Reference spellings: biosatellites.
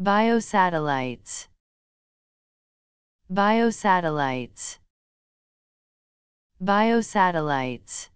Biosatellites. Biosatellites. Biosatellites.